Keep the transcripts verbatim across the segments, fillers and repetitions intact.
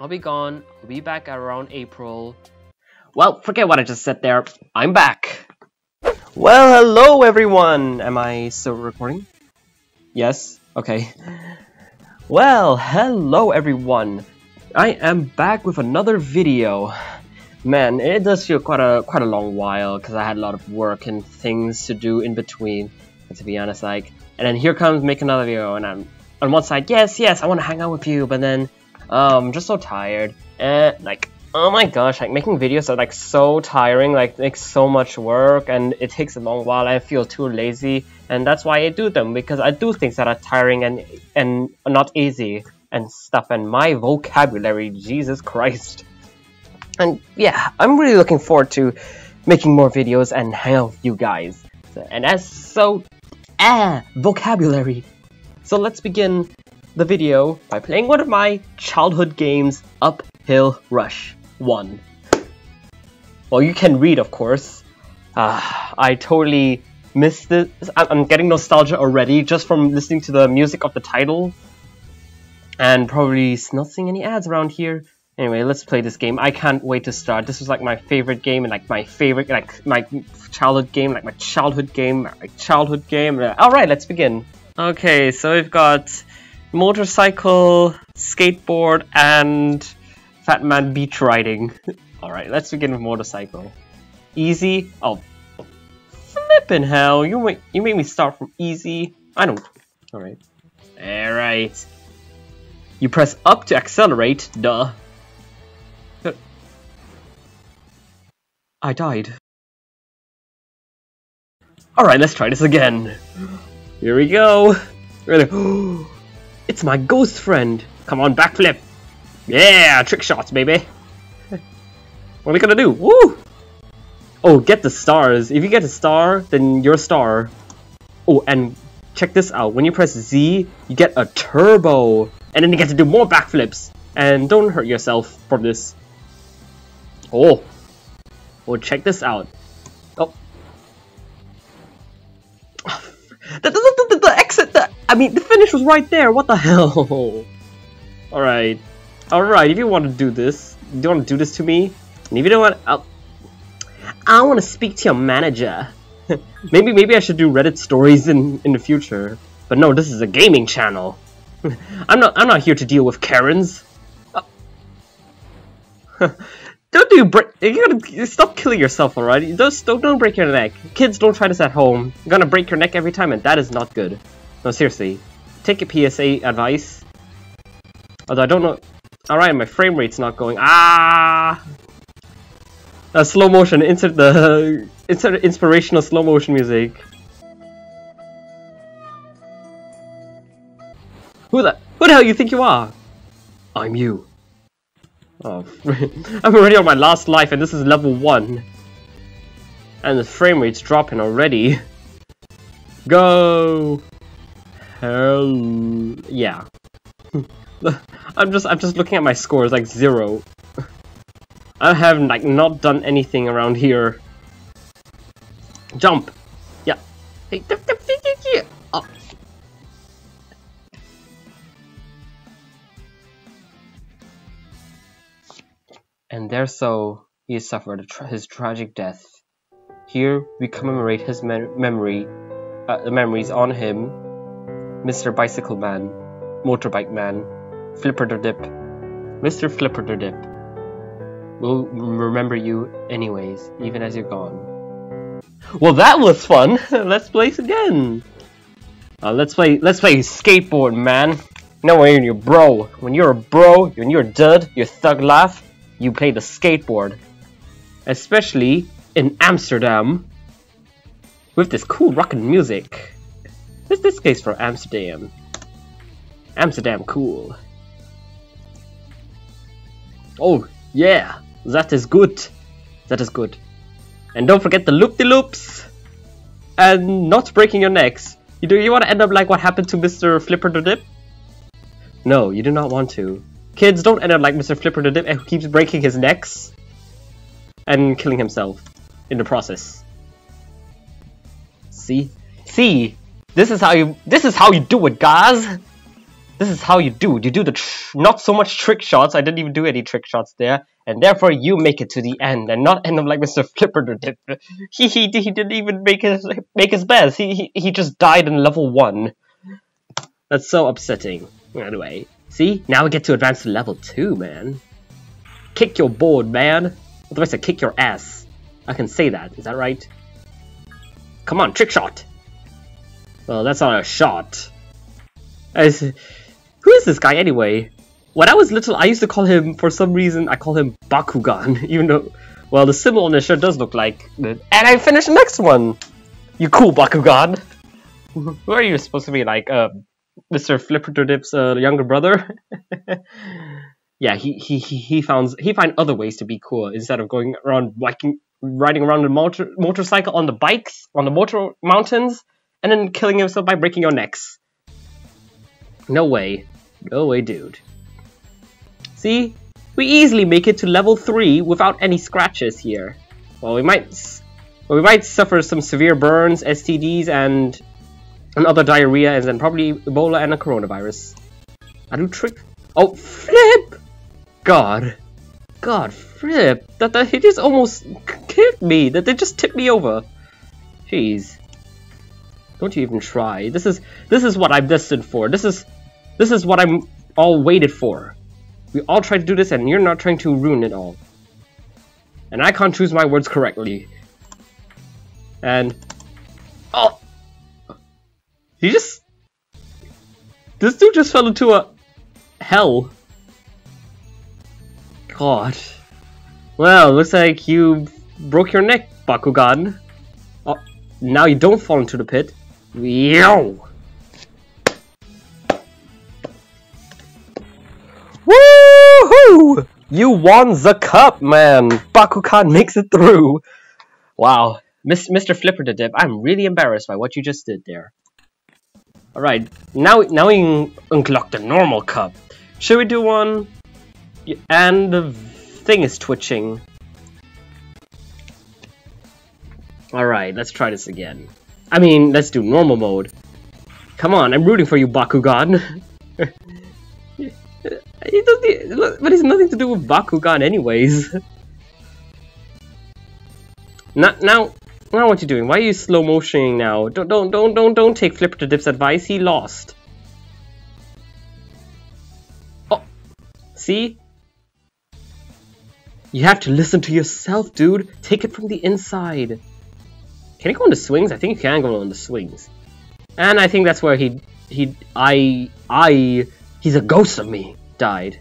I'll be gone. I'll be back around April. Well, forget what I just said there. I'm back. Well, hello everyone! Am I still recording? Yes? Okay. Well, hello everyone! I am back with another video. Man, it does feel quite a quite a long while because I had a lot of work and things to do in between. But to be honest, like, and then here comes make another video, and I'm on one side, yes, yes, I want to hang out with you, but then um, I'm just so tired, and like, oh my gosh, like making videos are like so tiring, like takes so much work, and it takes a long while. I feel too lazy, and that's why I do them, because I do things that are tiring and and not easy and stuff, and my vocabulary, Jesus Christ. And yeah, I'm really looking forward to making more videos and hang out with you guys. And as so, ah, vocabulary. So let's begin the video by playing one of my childhood games, Uphill Rush one. Well, you can read, of course. Uh, I totally missed this. I'm getting nostalgia already just from listening to the music of the title. And probably not seeing any ads around here. Anyway, let's play this game. I can't wait to start. This was like my favorite game, and like my favorite, like my childhood game, like my childhood game, my childhood game. All right, let's begin. Okay, so we've got motorcycle, skateboard, and Fat Man beach riding. All right, let's begin with motorcycle. Easy. Oh, flippin' hell! You wait, you made me start from easy. I don't. All right. All right. You press up to accelerate. Duh. I died. Alright, let's try this again. Here we go. Really? It's my ghost friend. Come on, backflip. Yeah, trick shots, baby. What are we gonna do? Woo! Oh, get the stars. If you get a star, then you're a star. Oh, and check this out. When you press Z, you get a turbo. And then you get to do more backflips. And don't hurt yourself from this. Oh. Oh, check this out. Oh. The, the, the, the, the exit, the, I mean, the finish was right there. What the hell? Alright. Alright, if you want to do this, you don't want to do this to me. And if you don't want to, I'll, I want to speak to your manager. maybe maybe I should do Reddit stories in, in the future. But no, this is a gaming channel. I'm not, I'm not here to deal with Karens. Uh, Don't do break. You gotta stop killing yourself, alright? Don't, don't don't break your neck. Kids, don't try this at home. You're gonna break your neck every time, and that is not good. No, seriously. Take your P S A advice. Although I don't know. Alright, my frame rate's not going. Ah! Uh, slow motion. Insert the uh, insert inspirational slow motion music. Who the who the hell you think you are? I'm you. Oh, I'm already on my last life, and this is level one. And the frame rate's dropping already. Go. Hell yeah. I'm just, I'm just looking at my scores, like zero. I have like not done anything around here. Jump. Yeah. Oh. And there so he suffered tra his tragic death. Here we commemorate his me memory, uh, the memories on him, Mister Bicycle Man, Motorbike Man, Flipper-der-Dip, Mister Flipper-der-Dip. We'll remember you anyways, even as you're gone. Well, that was fun. Let's play again. Uh, let's play. Let's play skateboard, man. No, when you're bro, when you're a bro, when you're a dud, you're thug life. You play the skateboard, especially in Amsterdam, with this cool rockin' music. This this case for Amsterdam. Amsterdam, cool. Oh yeah, that is good. That is good. And don't forget the loop-de-loops, and not breaking your necks. You do you want to end up like what happened to Mister Flipper-der-Dip? No, you do not want to. Kids, don't end up like Mister Flipper-der-Dip who keeps breaking his necks and killing himself in the process. See? See? This is how you this is how you do it, guys! This is how you do. You do the tr not so much trick shots. I didn't even do any trick shots there. And therefore, you make it to the end and not end up like Mister Flipper did. He, he, he didn't even make his, make his best. He, he, he just died in level one. That's so upsetting. Anyway, see? Now we get to advance to level two, man. Kick your board, man. Otherwise, I kick your ass. I can say that. Is that right? Come on, trick shot. Well, that's not a shot. As, who is this guy anyway? When I was little, I used to call him, for some reason, I call him Bakugan. Even though, well, the symbol on his shirt does look like it. And I finished the next one! You cool, Bakugan! Who are you supposed to be, like, uh, Mister Flipperdip's uh, younger brother? Yeah, he he he he found he find other ways to be cool instead of going around biking, riding around the motor motorcycle on the bikes on the motor mountains, and then killing himself by breaking your necks. No way, no way, dude. See, we easily make it to level three without any scratches here. Well, we might well, we might suffer some severe burns, S T Ds, and and other diarrhea, and then probably Ebola and a coronavirus. I do trick. Oh, flip! God, God, flip! That that he just almost kicked me. That they just tipped me over. Jeez. Don't you even try. This is this is what I'm destined for. This is this is what I'm all waited for. We all try to do this, and you're not trying to ruin it all. And I can't choose my words correctly. And oh, he just this dude just fell into a hell. God. Well, looks like you broke your neck, Bakugan. Oh, now you don't fall into the pit. Yo! Woohoo! You won the cup, man! Bakugan makes it through! Wow. Mister Flipper the Dip, I'm really embarrassed by what you just did there. Alright, now, now we unlock the normal cup. Should we do one? And the thing is twitching. Alright, let's try this again. I mean, let's do normal mode. Come on, I'm rooting for you, Bakugan. he doesn't, but it's nothing to do with Bakugan anyways. now, now, now what you doing? Why are you slow motioning now? Don't, don't, don't, don't, don't take Flipper the Dip's advice. He lost. Oh, see? You have to listen to yourself, dude. Take it from the inside. Can you go on the swings? I think you can go on the swings. And I think that's where he... he... I... I... he's a ghost of me. Died.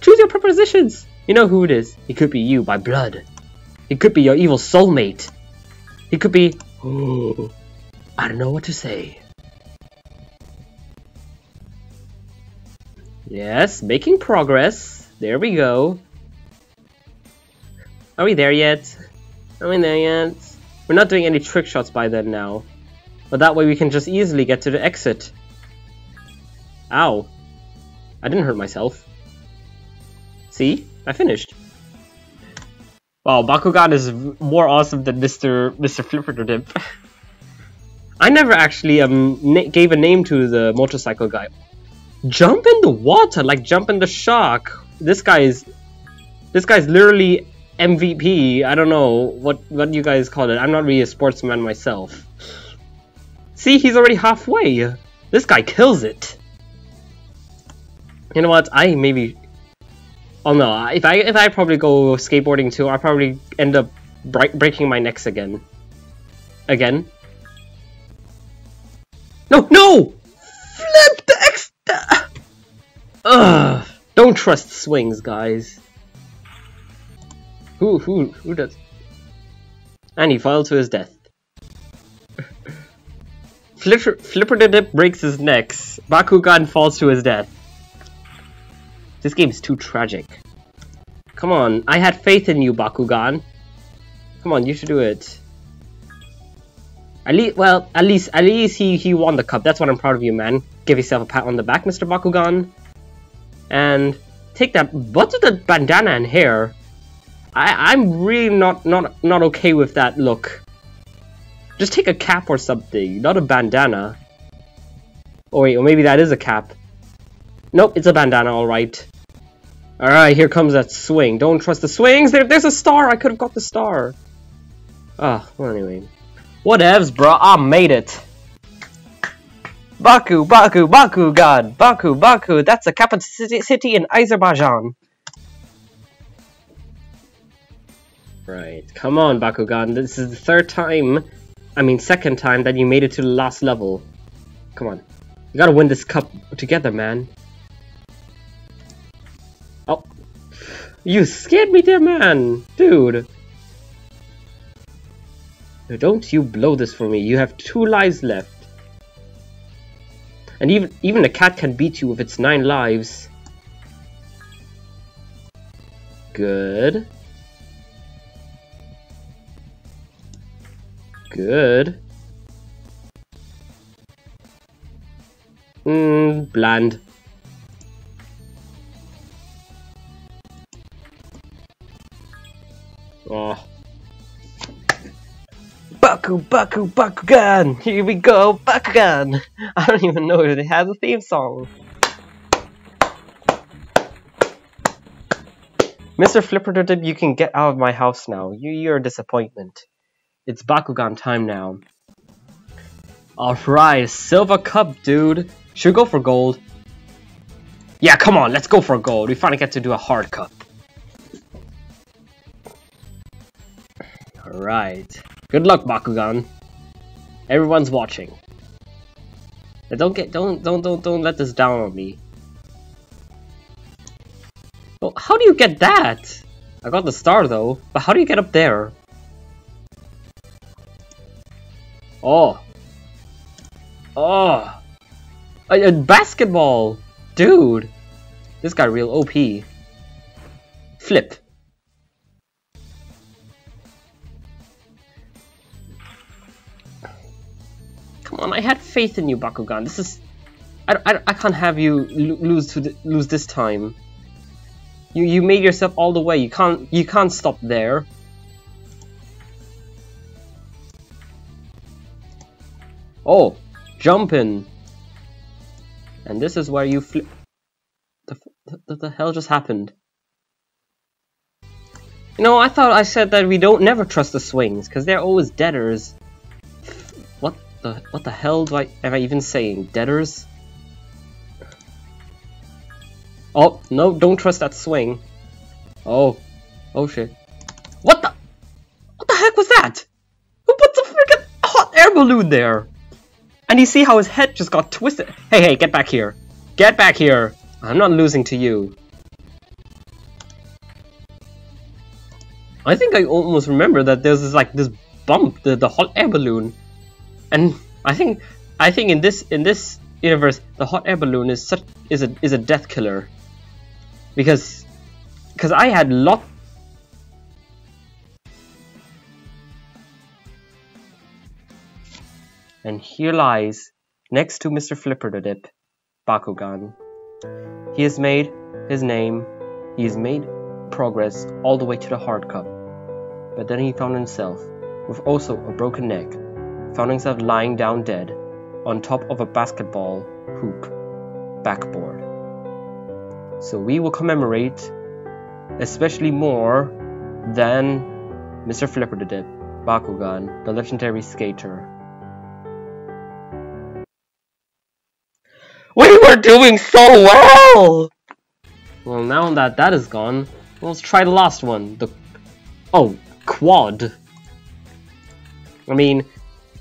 Choose your prepositions! You know who it is. It could be you by blood. It could be your evil soulmate. It could be... oh, I don't know what to say. Yes, making progress. There we go. Are we there yet? Are we there yet? We're not doing any trick shots by then now. But that way we can just easily get to the exit. Ow. I didn't hurt myself. See? I finished. Wow, Bakugan is more awesome than Mister Mister Flipper the Dip. I never actually um gave a name to the motorcycle guy. Jump in the water, like jump in the shark. This guy is... This guy's literally... M V P, I don't know what what you guys call it. I'm not really a sportsman myself. See, he's already halfway. This guy kills it. You know what? I maybe. Oh no! If I if I probably go skateboarding too, I probably end up breaking my necks again. Again. No! No! Flip the extra. Ugh! Don't trust swings, guys. Who, who, who does? And he fell to his death. Flipper, Flipper the Dip breaks his necks. Bakugan falls to his death. This game is too tragic. Come on, I had faith in you, Bakugan. Come on, you should do it. At least, well, at least, at least he, he won the cup. That's what I'm proud of you, man. Give yourself a pat on the back, Mister Bakugan. And take that, butt of the bandana and hair. I, I'm really not, not not okay with that look. Just take a cap or something, not a bandana. Oh wait, or maybe that is a cap. Nope, it's a bandana, alright. Alright, here comes that swing. Don't trust the swings! There, there's a star! I could've got the star! Ah, well anyway. Whatevs, bruh, I made it! Baku, Baku, Bakugan! Baku, Baku, that's the capital city in Azerbaijan! Right, come on, Bakugan, this is the third time, I mean second time, that you made it to the last level. Come on. You gotta win this cup together, man. Oh. You scared me there, man! Dude! Don't you blow this for me, you have two lives left. And even even a cat can beat you with its nine lives. Good. Good. Mmm, bland. Oh. Baku, Baku, Bakugan! Here we go, Bakugan! I don't even know if it has a theme song. Mister Flippertip, you can get out of my house now. You, you're a disappointment. It's Bakugan time now. Alright, silver cup, dude. Should we go for gold? Yeah, come on, let's go for gold. We finally get to do a hard cup. Alright. Good luck, Bakugan. Everyone's watching. Now don't get don't don't don't don't let this down on me. Well, how do you get that? I got the star though, but how do you get up there? Oh. Oh. A, a basketball, dude. This guy real O P. Flip. Come on, I had faith in you, Bakugan. This is... I, I, I can't have you lo lose to the, lose this time. You you made yourself all the way. You can't you can't stop there. Oh, jumping. And this is where you flip. What the hell just happened? You know, I thought I said that we don't never trust the swings because they're always deaders. The, what the hell do I, am I even saying? Debtors? Oh, no, don't trust that swing. Oh. Oh shit. What the? What the heck was that? Who put the freaking hot air balloon there? And you see how his head just got twisted? Hey, hey, get back here. Get back here. I'm not losing to you. I think I almost remember that there's this, like, this bump, the, the hot air balloon. And I think, I think in this in this universe, the hot air balloon is such is a is a death killer, because, because I had lot. And here lies, next to Mister Flippertip, Bakugan. He has made his name. He has made progress all the way to the hard cup, but then he found himself with also a broken neck. Found himself lying down dead on top of a basketball hoop backboard. So we will commemorate especially more than Mister Flippertip, Bakugan, the legendary skater. We were doing so well! Well, now that that is gone, let's try the last one. The... Oh, quad. I mean...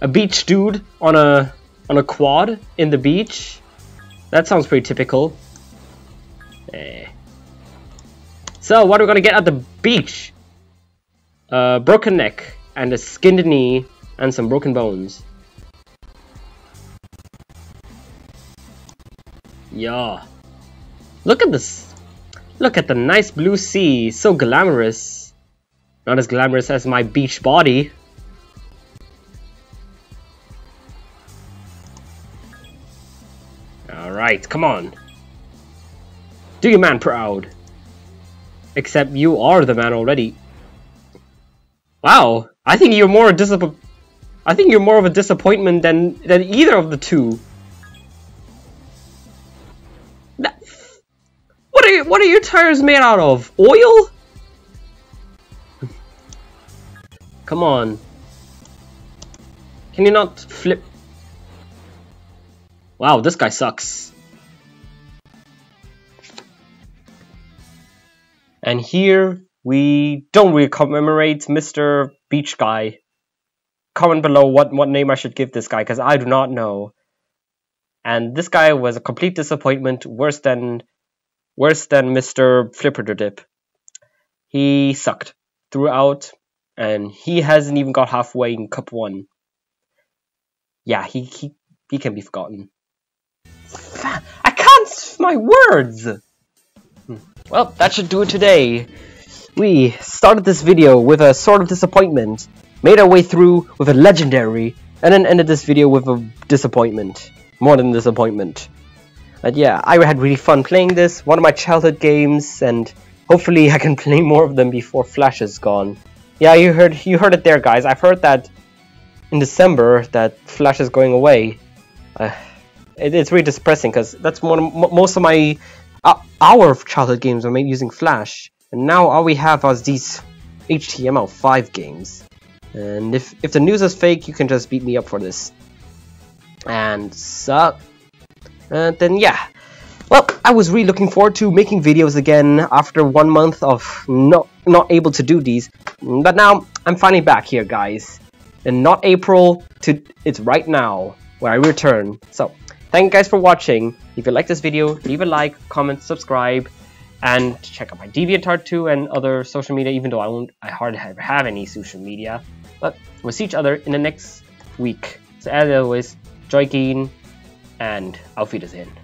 A beach dude on a on a quad in the beach. That sounds pretty typical. Eh. So what are we gonna get at the beach? A broken neck and a skinned knee and some broken bones. Yeah. Look at this. Look at the nice blue sea. So glamorous. Not as glamorous as my beach body. Alright, come on. Do your man proud. Except you are the man already. Wow, I think you're more a disapp- I think you're more of a disappointment than, than either of the two. What are you, what are your tires made out of? Oil? Come on. Can you not flip? Wow, this guy sucks. And here we don't really commemorate Mister Beach Guy. Comment below what, what name I should give this guy, because I do not know. And this guy was a complete disappointment, worse than worse than Mister Flipperdip. He sucked throughout, and he hasn't even got halfway in Cup one. Yeah, he he, he can be forgotten. I can't use my words! Well, that should do it today. We started this video with a sort of disappointment, made our way through with a legendary, and then ended this video with a disappointment. More than disappointment. But yeah, I had really fun playing this, one of my childhood games, and hopefully I can play more of them before Flash is gone. Yeah, you heard you heard it there, guys. I've heard that in December that Flash is going away. Uh, it, it's really depressing, because that's one of, m most of my uh, our childhood games were made using Flash, and now all we have are these H T M L five games. And if if the news is fake, you can just beat me up for this. And so, uh, then yeah, well, I was really looking forward to making videos again after one month of not not able to do these, but now I'm finally back here, guys, and not April to it's right now where I return. So thank you guys for watching. If you like this video, leave a like, comment, subscribe, and check out my DeviantArt too and other social media. Even though I won't, I hardly have any social media, but we'll see each other in the next week. So as always, Joykeen, and auf Wiedersehen.